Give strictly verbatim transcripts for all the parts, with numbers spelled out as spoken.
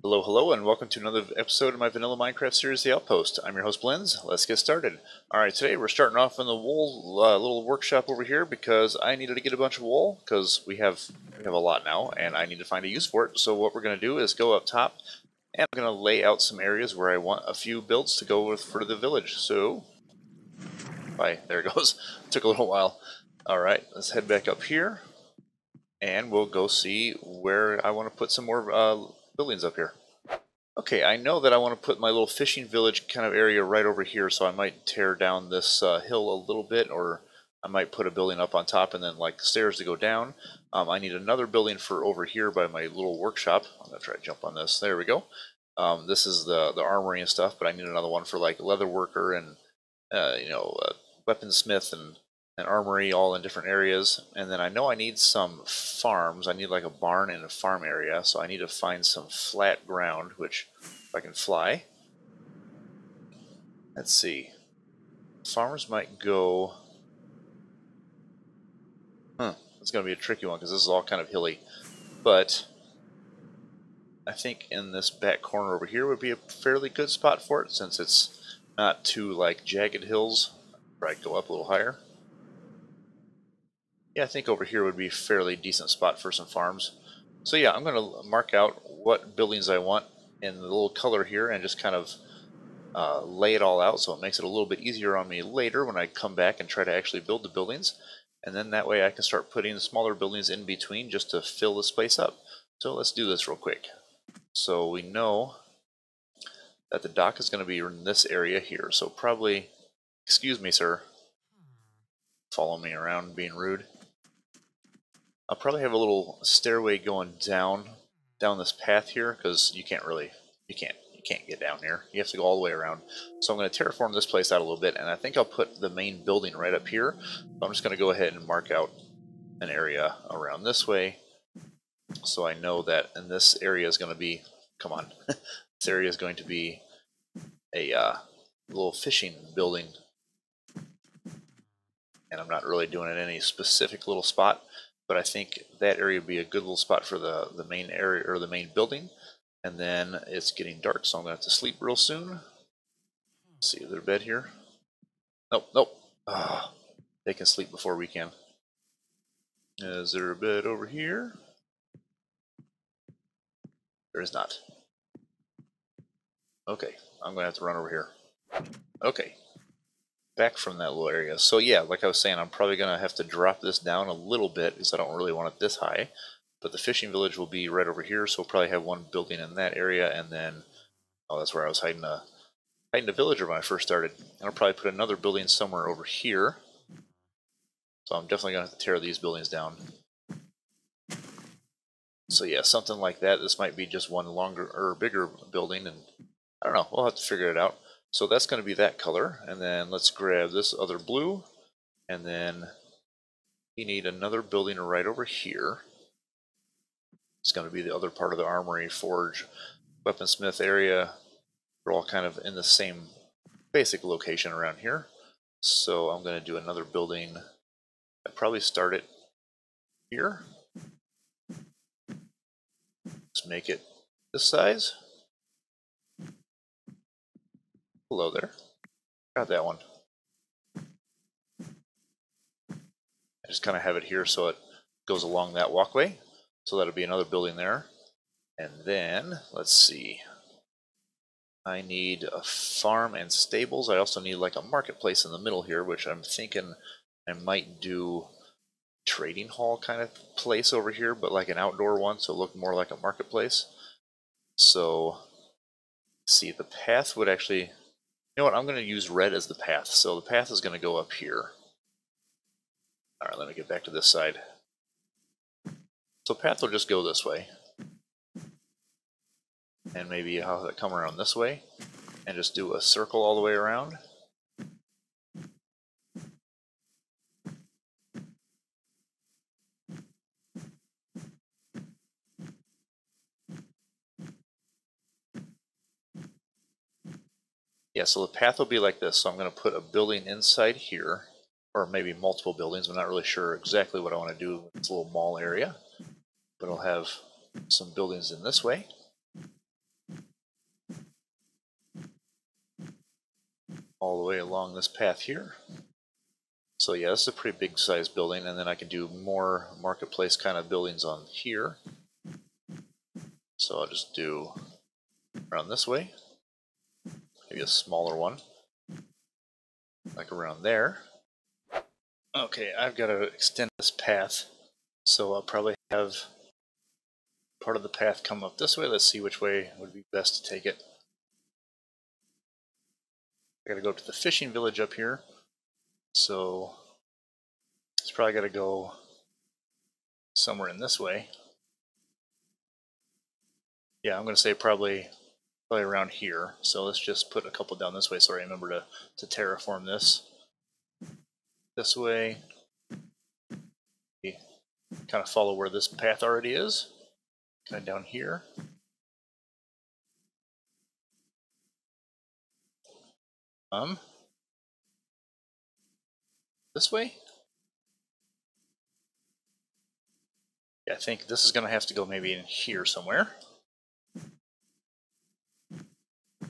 Hello, hello, and welcome to another episode of my vanilla Minecraft series, The Outpost. I'm your host, Blenz. Let's get started. Alright, today we're starting off in the wool uh, little workshop over here because I needed to get a bunch of wool because we have we have a lot now and I need to find a use for it. So what we're going to do is go up top and I'm going to lay out some areas where I want a few builds to go with for the village. So, bye. There it goes. Took a little while. Alright, let's head back up here and we'll go see where I want to put some more uh, buildings up here. Okay, I know that I want to put my little fishing village kind of area right over here, so I might tear down this uh, hill a little bit, or I might put a building up on top and then like stairs to go down. Um, I need another building for over here by my little workshop. I'm gonna try to jump on this. There we go. Um, this is the the armory and stuff, but I need another one for like leather worker and uh, you know uh, weaponsmith and an armory, all in different areas. And then I know I need some farms. I need like a barn and a farm area, so I need to find some flat ground, which if I can fly, let's see, farmers might go, huh, it's gonna be a tricky one because this is all kind of hilly, but I think in this back corner over here would be a fairly good spot for it since it's not too like jagged hills. Probably go up a little higher. Yeah, I think over here would be a fairly decent spot for some farms. So yeah, I'm going to mark out what buildings I want in the little color here and just kind of uh, lay it all out so it makes it a little bit easier on me later when I come back and try to actually build the buildings. And then that way I can start putting smaller buildings in between just to fill this place up. So let's do this real quick. So we know that the dock is going to be in this area here. So probably, excuse me, sir, follow me around being rude. I'll probably have a little stairway going down down this path here because you can't really you can't you can't get down here. You have to go all the way around. So I'm going to terraform this place out a little bit, and I think I'll put the main building right up here. But I'm just going to go ahead and mark out an area around this way, so I know that in this area is going to be come on, this area is going to be a uh, little fishing building, and I'm not really doing it in any specific little spot. But I think that area would be a good little spot for the, the main area or the main building. And then it's getting dark, so I'm going to have to sleep real soon. Let's see, is there a bed here? Nope, nope. Ah, they can sleep before we can. Is there a bed over here? There is not. Okay, I'm going to have to run over here. Okay. Back from that little area. So yeah, like I was saying, I'm probably going to have to drop this down a little bit because I don't really want it this high. But the fishing village will be right over here, so we'll probably have one building in that area, and then, oh, that's where I was hiding a, hiding a villager when I first started. And I'll probably put another building somewhere over here. So I'm definitely going to have to tear these buildings down. So yeah, something like that. This might be just one longer or bigger building, and I don't know, we'll have to figure it out. So that's going to be that color, and then let's grab this other blue, and then we need another building right over here. It's going to be the other part of the armory, forge, weaponsmith area. We're all kind of in the same basic location around here. So I'm going to do another building. I'll probably start it here. Let's make it this size. Hello there. Got that one. I just kind of have it here so it goes along that walkway. So that'll be another building there. And then, let's see. I need a farm and stables. I also need like a marketplace in the middle here, which I'm thinking I might do trading hall kind of place over here, but like an outdoor one, so look more like a marketplace. So, see, the path would actually... You know what, I'm going to use red as the path, so the path is going to go up here. Alright, let me get back to this side. So path will just go this way. And maybe I'll come around this way, and just do a circle all the way around. Yeah, so the path will be like this, so I'm going to put a building inside here, or maybe multiple buildings. I'm not really sure exactly what I want to do with this little mall area, but I'll have some buildings in this way, all the way along this path here. So yeah, this is a pretty big size building, and then I can do more marketplace kind of buildings on here. So I'll just do around this way, maybe a smaller one, like around there. Okay, I've got to extend this path, so I'll probably have part of the path come up this way. Let's see which way would be best to take it. I gotta go up to the fishing village up here, so it's probably gotta go somewhere in this way. Yeah, I'm gonna say probably probably around here. So let's just put a couple down this way so I remember to, to terraform this. This way. Kind of follow where this path already is. Kind of down here. Um, this way? Yeah, I think this is going to have to go maybe in here somewhere. Yeah,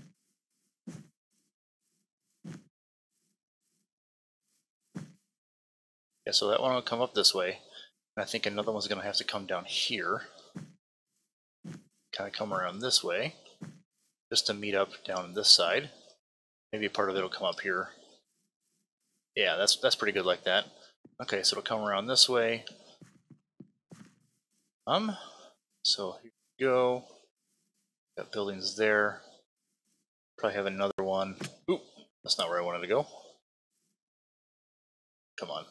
so that one will come up this way. And I think another one's going to have to come down here. Kind of come around this way, just to meet up down on this side. Maybe part of it will come up here. Yeah, that's that's pretty good like that. Okay, so it'll come around this way. Um, so here we go. Got buildings there. Probably have another one. Oop, that's not where I wanted to go. Come on.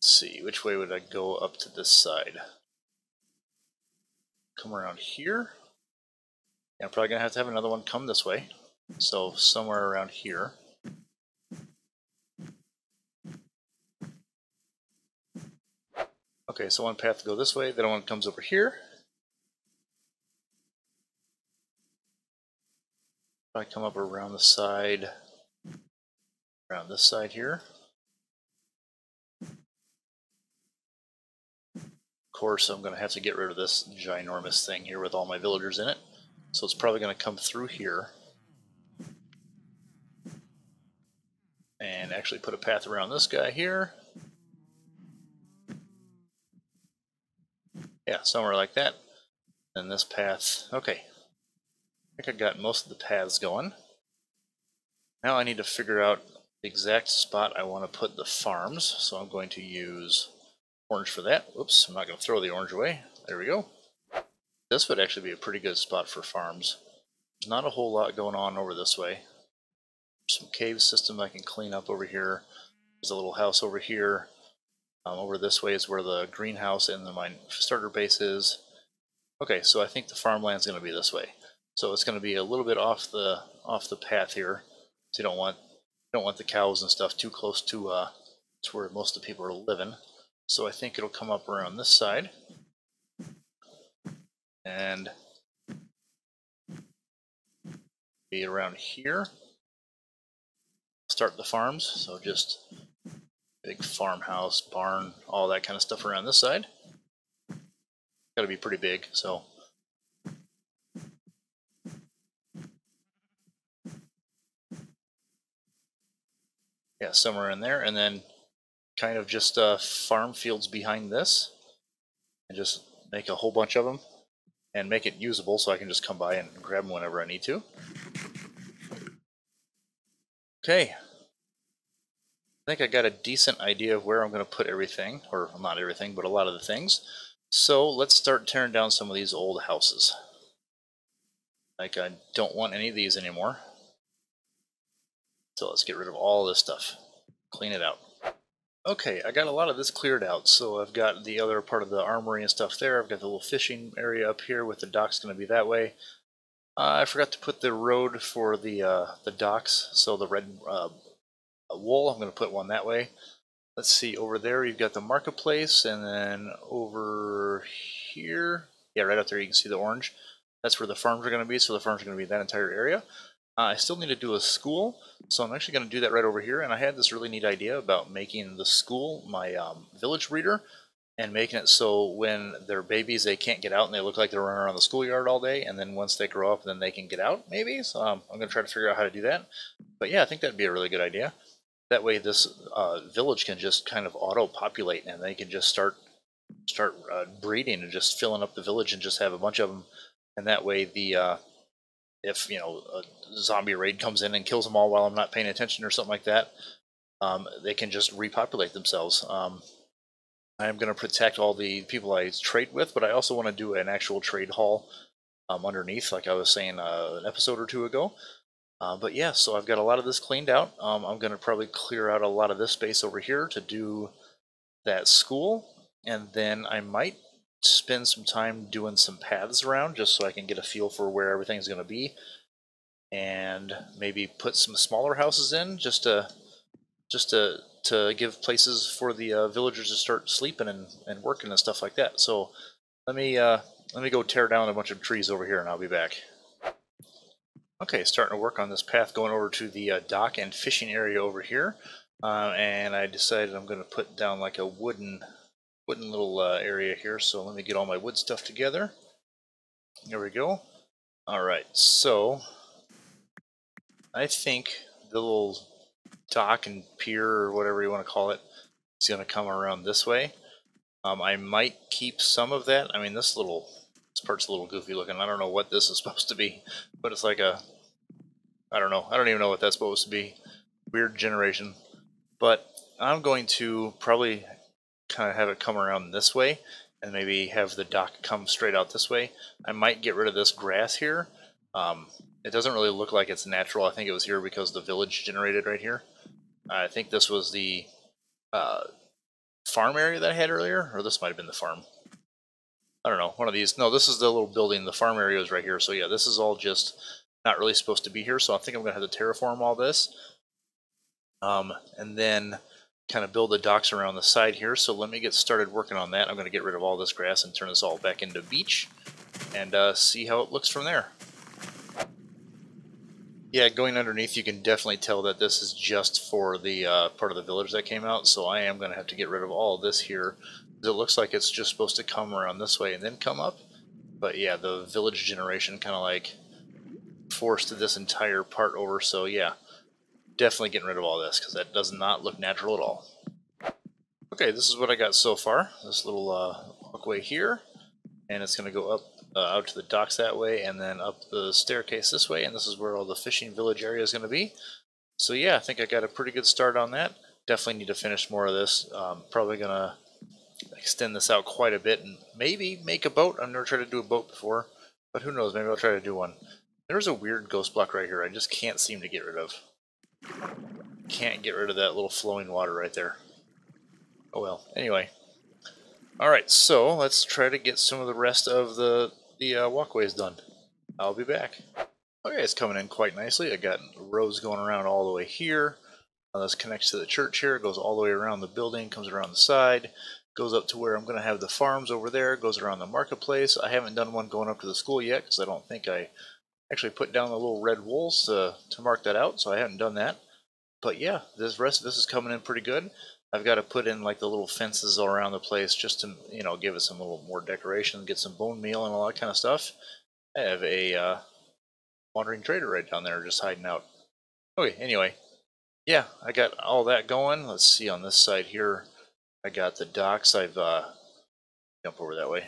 Let's see, which way would I go up to this side? Come around here. I'm probably going to have to have another one come this way, so somewhere around here. Okay, so one path to go this way, then one comes over here. I come up around the side, around this side here. Of course, I'm going to have to get rid of this ginormous thing here with all my villagers in it. So it's probably going to come through here and actually put a path around this guy here. Yeah, somewhere like that. And this path, okay. I think I got most of the paths going. Now I need to figure out the exact spot I want to put the farms. So I'm going to use orange for that. Oops, I'm not going to throw the orange away. There we go. This would actually be a pretty good spot for farms. There's not a whole lot going on over this way. There's some cave system I can clean up over here. There's a little house over here. Um, over this way is where the greenhouse and the mine starter base is. Okay, so I think the farmland's going to be this way. So it's going to be a little bit off the off the path here. So you don't want you don't want the cows and stuff too close to uh to where most of the people are living. So I think it'll come up around this side. And be around here. Start the farms, so just big farmhouse, barn, all that kind of stuff around this side. Got to be pretty big, so yeah, somewhere in there, and then kind of just uh, farm fields behind this, and just make a whole bunch of them. And make it usable so I can just come by and grab them whenever I need to. Okay. I think I got a decent idea of where I'm going to put everything, or not everything, but a lot of the things. So let's start tearing down some of these old houses. Like, I don't want any of these anymore. So let's get rid of all this stuff. Clean it out. Okay, I got a lot of this cleared out, so I've got the other part of the armory and stuff there. I've got the little fishing area up here with the docks going to be that way. Uh, I forgot to put the road for the uh, the docks, so the red uh, wool, I'm going to put one that way. Let's see, over there you've got the marketplace, and then over here, yeah, right up there you can see the orange. That's where the farms are going to be, so the farms are going to be that entire area. Uh, I still need to do a school, so I'm actually going to do that right over here. And I had this really neat idea about making the school my um, village reader. and making it so when they're babies they can't get out and they look like they're running around the schoolyard all day, and then once they grow up then they can get out maybe. So um, I'm going to try to figure out how to do that. But yeah, I think that'd be a really good idea. That way this uh, village can just kind of auto-populate and they can just start start uh, breeding and just filling up the village and just have a bunch of them. And that way the uh, if you know a zombie raid comes in and kills them all while I'm not paying attention or something like that, um, they can just repopulate themselves. Um, I'm going to protect all the people I trade with, but I also want to do an actual trade haul um, underneath, like I was saying uh, an episode or two ago. Uh, but yeah, so I've got a lot of this cleaned out. Um, I'm going to probably clear out a lot of this space over here to do that school, and then I might spend some time doing some paths around just so I can get a feel for where everything's going to be, and maybe put some smaller houses in just to just to to give places for the uh, villagers to start sleeping and, and working and stuff like that. So let me uh, let me go tear down a bunch of trees over here and I'll be back. Okay, starting to work on this path going over to the uh, dock and fishing area over here, uh, and I decided I'm going to put down like a wooden wooden little uh, area here. So let me get all my wood stuff together. There we go. All right, so I think the little dock and pier, or whatever you want to call it, is going to come around this way. Um, I might keep some of that. I mean, this little this part's a little goofy looking. I don't know what this is supposed to be, but it's like a, I don't know. I don't even know what that's supposed to be. Weird generation. But I'm going to probably kind of have it come around this way and maybe have the dock come straight out this way. I might get rid of this grass here. Um, it doesn't really look like it's natural. I think it was here because the village generated right here. I think this was the uh, farm area that I had earlier, or this might have been the farm. I don't know, one of these. No, this is the little building. The farm area is right here. So yeah, this is all just not really supposed to be here. So I think I'm going to have to terraform all this. Um, and then kind of build the docks around the side here. So let me get started working on that. I'm going to get rid of all this grass and turn this all back into beach and uh, see how it looks from there. Yeah, going underneath you can definitely tell that this is just for the uh, part of the village that came out. So I am going to have to get rid of all this here. It looks like it's just supposed to come around this way and then come up. But yeah, the village generation kind of like forced this entire part over. So yeah, definitely getting rid of all this because that does not look natural at all. Okay, this is what I got so far. This little uh, walkway here, and it's going to go up uh, out to the docks that way, and then up the staircase this way, and this is where all the fishing village area is going to be. So yeah, I think I got a pretty good start on that. Definitely need to finish more of this. Um, probably going to extend this out quite a bit and maybe make a boat. I've never tried to do a boat before, but who knows, maybe I'll try to do one. There's a weird ghost block right here I just can't seem to get rid of. Can't get rid of that little flowing water right there. Oh well, anyway. Alright, so let's try to get some of the rest of the, the uh, walkways done. I'll be back. Okay, it's coming in quite nicely. I got rows going around all the way here. Uh, this connects to the church here. It goes all the way around the building, comes around the side, goes up to where I'm going to have the farms over there, goes around the marketplace. I haven't done one going up to the school yet because I don't think I actually put down the little red wools to, to mark that out, so I haven't done that. But yeah, this rest of this is coming in pretty good. I've got to put in like the little fences all around the place just to, you know, give it some little more decoration, get some bone meal and all that kind of stuff. I have a uh, wandering trader right down there just hiding out. Okay, anyway, yeah, I got all that going. Let's see on this side here. I got the docks. I've uh, jump over that way.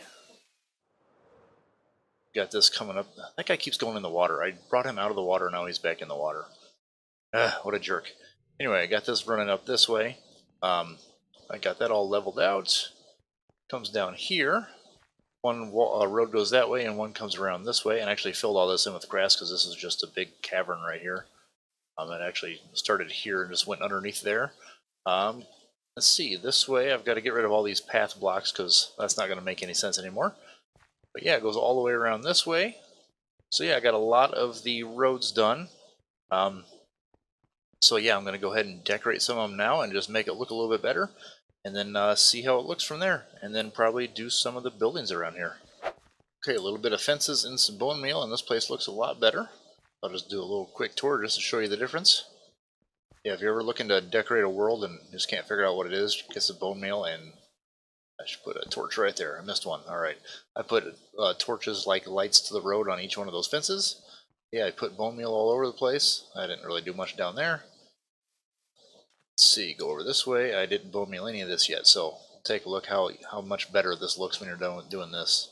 Got this coming up. That guy keeps going in the water. I brought him out of the water. Now he's back in the water. Ugh, what a jerk. Anyway, I got this running up this way. Um, I got that all leveled out. Comes down here. One wall, uh, road goes that way, and one comes around this way. And I actually filled all this in with grass because this is just a big cavern right here. Um, it actually started here and just went underneath there. Um, let's see. This way, I've got to get rid of all these path blocks because that's not going to make any sense anymore. But yeah, it goes all the way around this way. So yeah, I got a lot of the roads done. Um, so yeah, I'm going to go ahead and decorate some of them now and just make it look a little bit better. And then uh, see how it looks from there. And then probably do some of the buildings around here. Okay, a little bit of fences and some bone meal, and this place looks a lot better. I'll just do a little quick tour just to show you the difference. Yeah, if you're ever looking to decorate a world and just can't figure out what it is, get some bone meal and I should put a torch right there. I missed one. All right. I put uh, torches like lights to the road on each one of those fences. Yeah, I put bone meal all over the place. I didn't really do much down there. Let's see, go over this way. I didn't bone meal any of this yet, so take a look how, how much better this looks when you're done with doing this.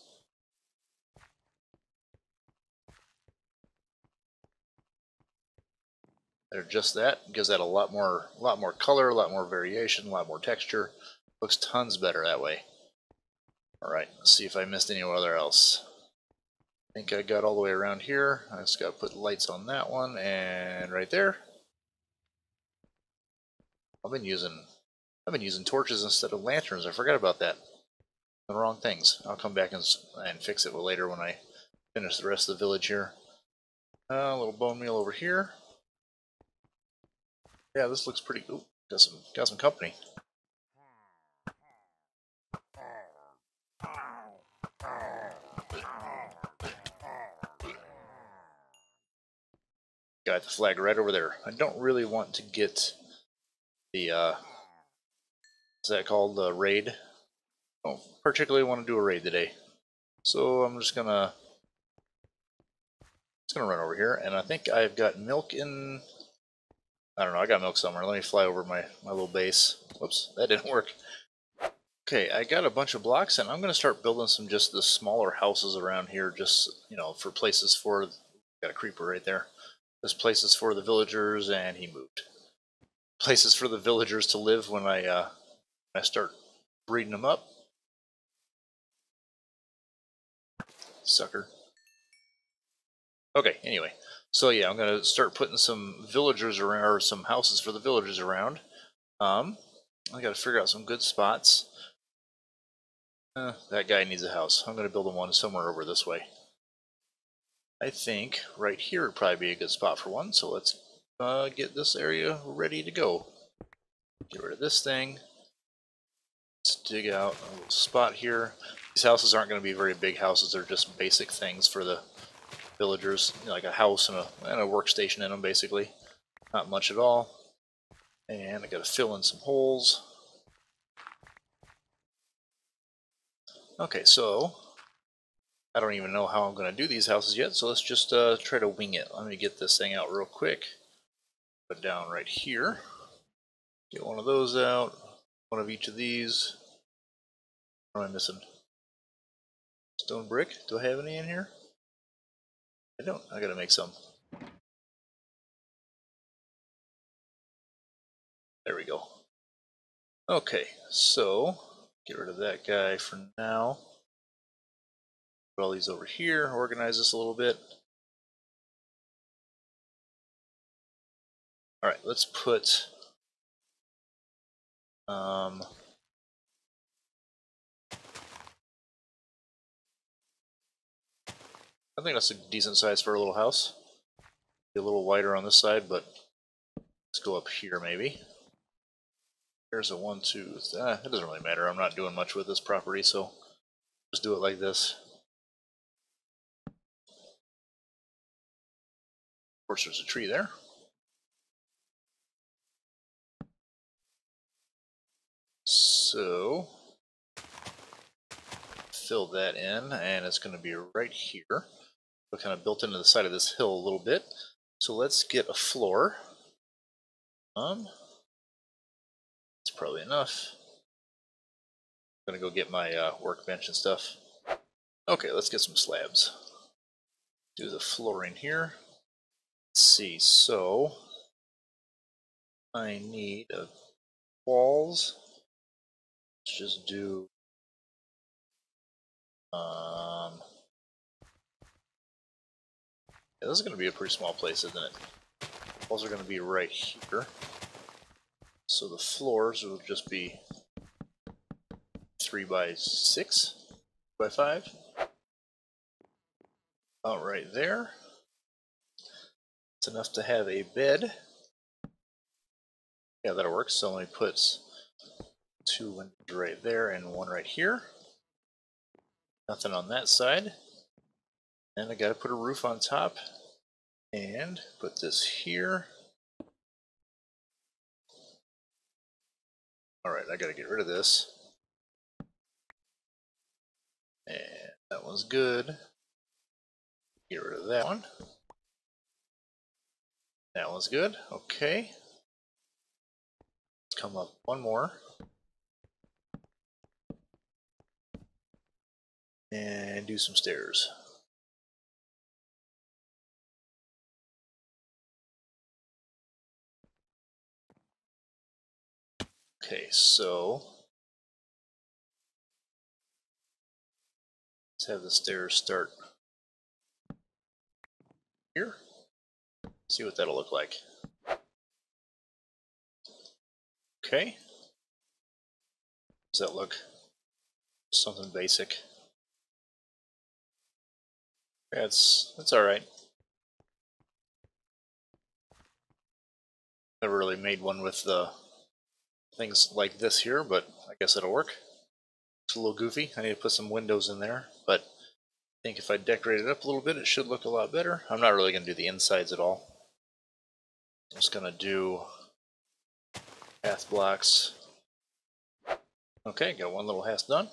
They're just that. Gives that a lot more, a lot more color, a lot more variation, a lot more texture. Looks tons better that way. Alright, let's see if I missed anywhere else. I think I got all the way around here. I just gotta put lights on that one and right there. I've been using I've been using torches instead of lanterns. I forgot about that. The wrong things. I'll come back and and fix it later when I finish the rest of the village here. Uh, a little bone meal over here. Yeah, this looks pretty cool. Got some got some company. Got the flag right over there. I don't really want to get the, uh, what's that called, the raid. I don't particularly want to do a raid today. So I'm just gonna, just gonna run over here, and I think I've got milk in, I don't know, I got milk somewhere. Let me fly over my, my little base. Whoops, that didn't work. Okay, I got a bunch of blocks, and I'm gonna start building some just the smaller houses around here, just, you know, for places for, got a creeper right there. This place is for the villagers, and he moved. Places for the villagers to live when I uh, I start breeding them up. Sucker. Okay. Anyway, so yeah, I'm gonna start putting some villagers around, or some houses for the villagers around. Um, I gotta figure out some good spots. Uh, that guy needs a house. I'm gonna build him one somewhere over this way. I think right here would probably be a good spot for one, so let's uh, get this area ready to go. Get rid of this thing. Let's dig out a little spot here. These houses aren't going to be very big houses, they're just basic things for the villagers, you know, like a house and a, and a workstation in them basically. Not much at all. And I got to fill in some holes. Okay, so I don't even know how I'm going to do these houses yet, so let's just uh, try to wing it. Let me get this thing out real quick. Put it down right here. Get one of those out. One of each of these. What am I missing? Stone brick? Do I have any in here? I don't. I got to make some. There we go. Okay, so get rid of that guy for now. Put all these over here, organize this a little bit. Alright, let's put um, I think that's a decent size for a little house. Be a little wider on this side, but let's go up here maybe. Here's a one, two, ah, it doesn't really matter. I'm not doing much with this property, so just do it like this. Of course, there's a tree there. So, fill that in, and it's going to be right here. So kind of built into the side of this hill a little bit. So let's get a floor. Um, that's probably enough. I'm going to go get my uh, workbench and stuff. Okay, let's get some slabs. Do the flooring here. Let's see, so I need a walls. Let's just do um yeah, this is gonna be a pretty small place, isn't it? Walls are gonna be right here. So the floors will just be three by six by five. About right there. It's enough to have a bed. Yeah, that'll work. So let me put two windows right there and one right here. Nothing on that side. And I gotta put a roof on top and put this here. Alright, I gotta get rid of this. And that one's good. Get rid of that one. That one's good. Okay. Let's come up one more. And do some stairs. Okay, so let's have the stairs start here. See what that'll look like. Okay. Does that look something basic? That's that's all right. Never really made one with the things like this here, but I guess it'll work. It's a little goofy. I need to put some windows in there, but I think if I decorate it up a little bit, it should look a lot better. I'm not really going to do the insides at all. I'm just going to do path blocks. Okay, got one little house done.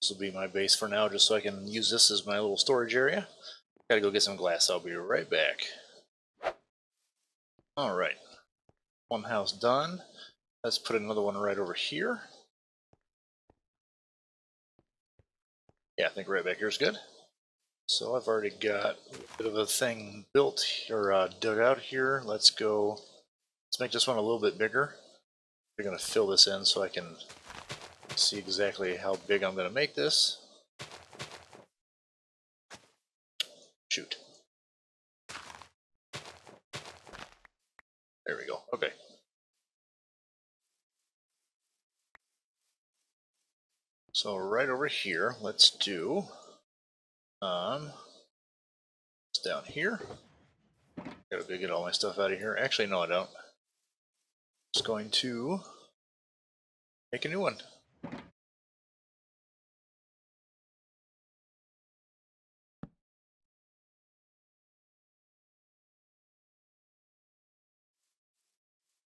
This will be my base for now, just so I can use this as my little storage area. Gotta go get some glass. I'll be right back. Alright, one house done. Let's put another one right over here. Yeah, I think right back here is good. So I've already got a bit of a thing built or uh, dug out here. Let's go. Let's make this one a little bit bigger. We're gonna fill this in so I can see exactly how big I'm gonna make this. Shoot. There we go. Okay. So right over here, let's do um it's down here. Gotta go get all my stuff out of here. Actually no I don't. Just going to make a new one.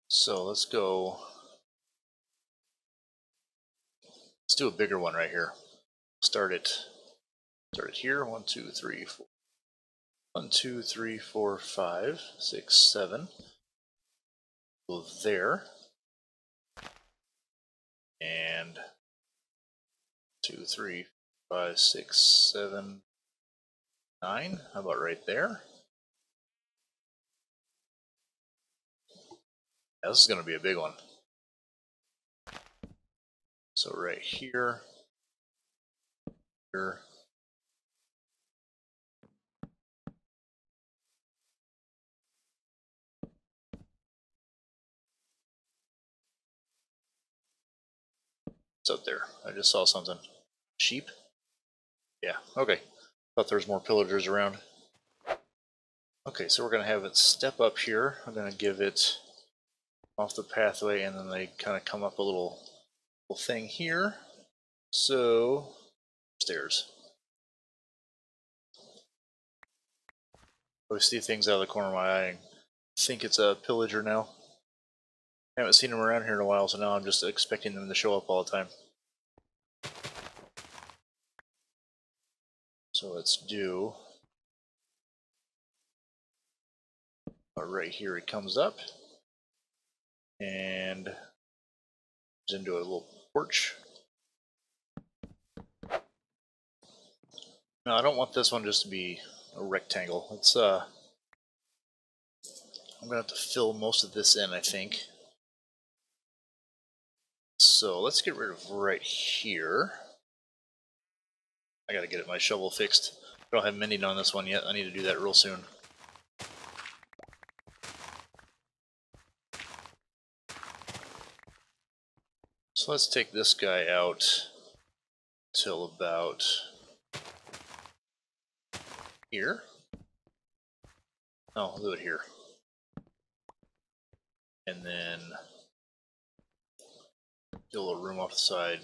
So let's go. Let's do a bigger one right here. Start it. Start it here. One, two, three, four. One, two, three, four, five, six, seven. Go there. And two, three, five, six, seven, nine. How about right there? Yeah, this is going to be a big one. So right here, here, it's up there. I just saw something. Sheep? Yeah, okay. Thought there was more pillagers around. Okay, so we're going to have it step up here. I'm going to give it off the pathway, and then they kind of come up a little... thing here. So stairs. I see things out of the corner of my eye. I think it's a pillager now. I haven't seen them around here in a while, so now I'm just expecting them to show up all the time. So let's do right here. It comes up and into a little porch. No, I don't want this one just to be a rectangle. Let's uh I'm gonna have to fill most of this in, I think. So let's get rid of right here. I gotta get my shovel fixed. I don't have mending on this one yet. I need to do that real soon. So let's take this guy out till about here. No, I'll do it here. And then do a little room off the side.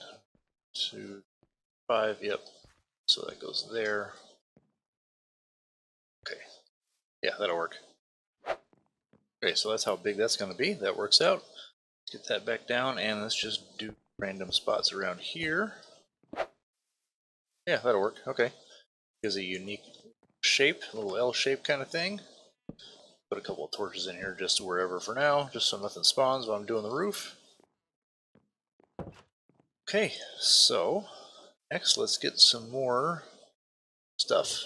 Two, five, yep. So that goes there. Okay. Yeah, that'll work. Okay, so that's how big that's going to be. That works out. Get that back down, and let's just do random spots around here. Yeah, that'll work. Okay. Gives a unique shape, a little L-shape kind of thing. Put a couple of torches in here just wherever for now, just so nothing spawns while I'm doing the roof. Okay, so next let's get some more stuff.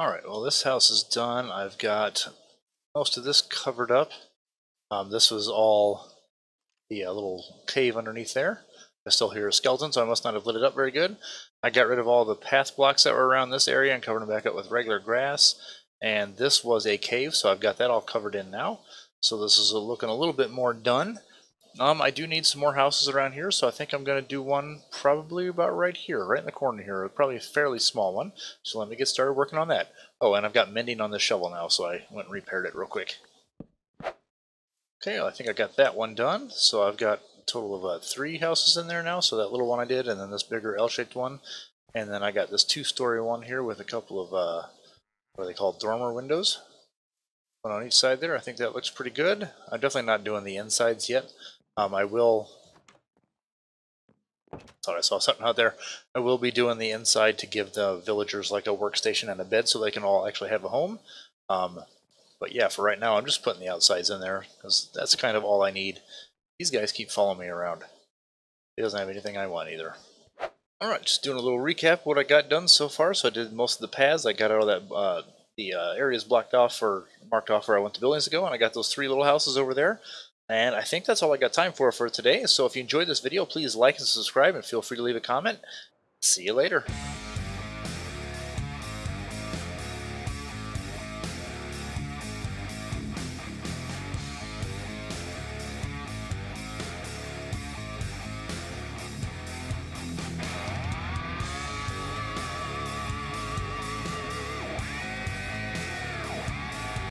Alright, well this house is done. I've got most of this covered up. Um, this was all the uh, little cave underneath there. I still hear a skeleton, so I must not have lit it up very good. I got rid of all the path blocks that were around this area and covered them back up with regular grass. And this was a cave, so I've got that all covered in now. So this is looking a little bit more done. Um, I do need some more houses around here, so I think I'm going to do one probably about right here, right in the corner here. Probably a fairly small one, so let me get started working on that. Oh, and I've got mending on this shovel now, so I went and repaired it real quick. Okay, well, I think I got that one done, so I've got a total of uh, three houses in there now, so that little one I did, and then this bigger L-shaped one, and then I got this two-story one here with a couple of, uh, what are they called, dormer windows. One on each side there. I think that looks pretty good. I'm definitely not doing the insides yet. Um, I will, thought I saw something out there. I will be doing the inside to give the villagers like a workstation and a bed so they can all actually have a home. Um, but yeah, for right now, I'm just putting the outsides in there because that's kind of all I need. These guys keep following me around. It doesn't have anything I want either. All right, just doing a little recap of what I got done so far. So I did most of the paths. I got out of that, uh, the uh, areas blocked off or marked off where I went to buildings ago, and I got those three little houses over there. And I think that's all I got time for for today. So if you enjoyed this video, please like and subscribe, and feel free to leave a comment. See you later.